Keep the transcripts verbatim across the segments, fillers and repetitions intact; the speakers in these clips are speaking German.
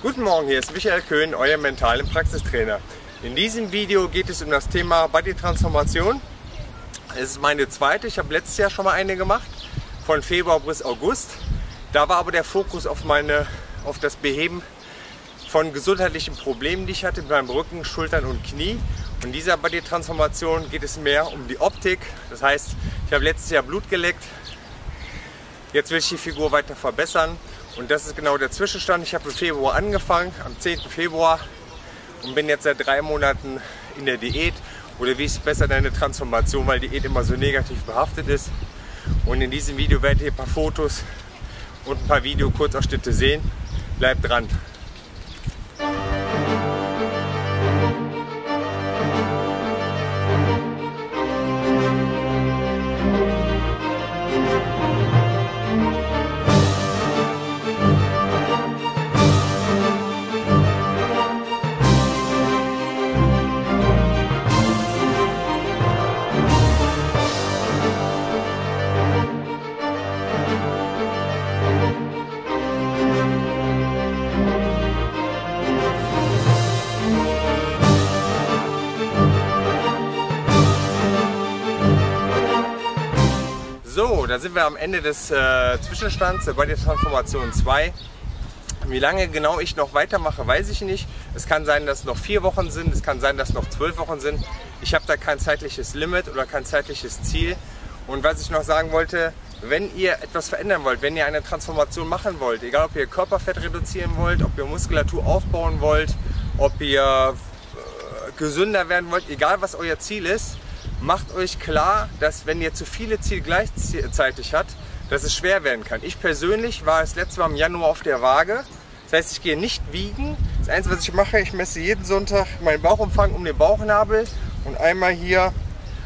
Guten Morgen, hier ist Michael Köhn, euer mentalen Praxistrainer. In diesem Video geht es um das Thema Body-Transformation. Es ist meine zweite, ich habe letztes Jahr schon mal eine gemacht, von Februar bis August. Da war aber der Fokus auf, meine, auf das Beheben von gesundheitlichen Problemen, die ich hatte mit meinem Rücken, Schultern und Knie. Und in dieser Body-Transformation geht es mehr um die Optik. Das heißt, ich habe letztes Jahr Blut geleckt, jetzt will ich die Figur weiter verbessern. Und das ist genau der Zwischenstand. Ich habe im Februar angefangen, am zehnten Februar, und bin jetzt seit drei Monaten in der Diät. Oder wie ist besser deine Transformation, weil Diät immer so negativ behaftet ist. Und in diesem Video werdet ihr ein paar Fotos und ein paar Video-Kurzausschnitte sehen. Bleibt dran! So, da sind wir am Ende des äh, Zwischenstands bei der Transformation zwei. Wie lange genau ich noch weitermache, weiß ich nicht. Es kann sein, dass es noch vier Wochen sind, es kann sein, dass es noch zwölf Wochen sind. Ich habe da kein zeitliches Limit oder kein zeitliches Ziel. Und was ich noch sagen wollte, wenn ihr etwas verändern wollt, wenn ihr eine Transformation machen wollt, egal ob ihr Körperfett reduzieren wollt, ob ihr Muskulatur aufbauen wollt, ob ihr äh, gesünder werden wollt, egal was euer Ziel ist, macht euch klar, dass wenn ihr zu viele Ziele gleichzeitig habt, dass es schwer werden kann. Ich persönlich war es letztes Mal im Januar auf der Waage. Das heißt, ich gehe nicht wiegen. Das Einzige, was ich mache, ich messe jeden Sonntag meinen Bauchumfang um den Bauchnabel und einmal hier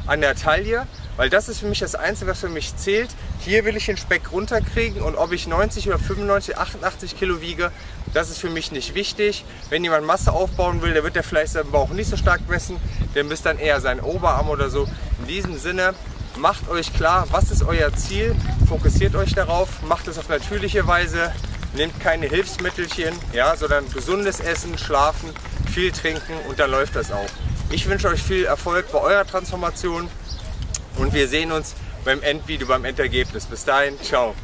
an der Taille, weil das ist für mich das Einzige, was für mich zählt. Hier will ich den Speck runterkriegen, und ob ich neunzig oder fünfundneunzig, achtundachtzig Kilo wiege, das ist für mich nicht wichtig. Wenn jemand Masse aufbauen will, dann wird er vielleicht seinen Bauch nicht so stark messen, dann müsst dann eher sein Oberarm oder so. In diesem Sinne, macht euch klar, was ist euer Ziel, fokussiert euch darauf, macht es auf natürliche Weise, nehmt keine Hilfsmittelchen, ja, sondern gesundes Essen, Schlafen, viel trinken, und dann läuft das auch. Ich wünsche euch viel Erfolg bei eurer Transformation, und wir sehen uns beim Endvideo, beim Endergebnis. Bis dahin, ciao!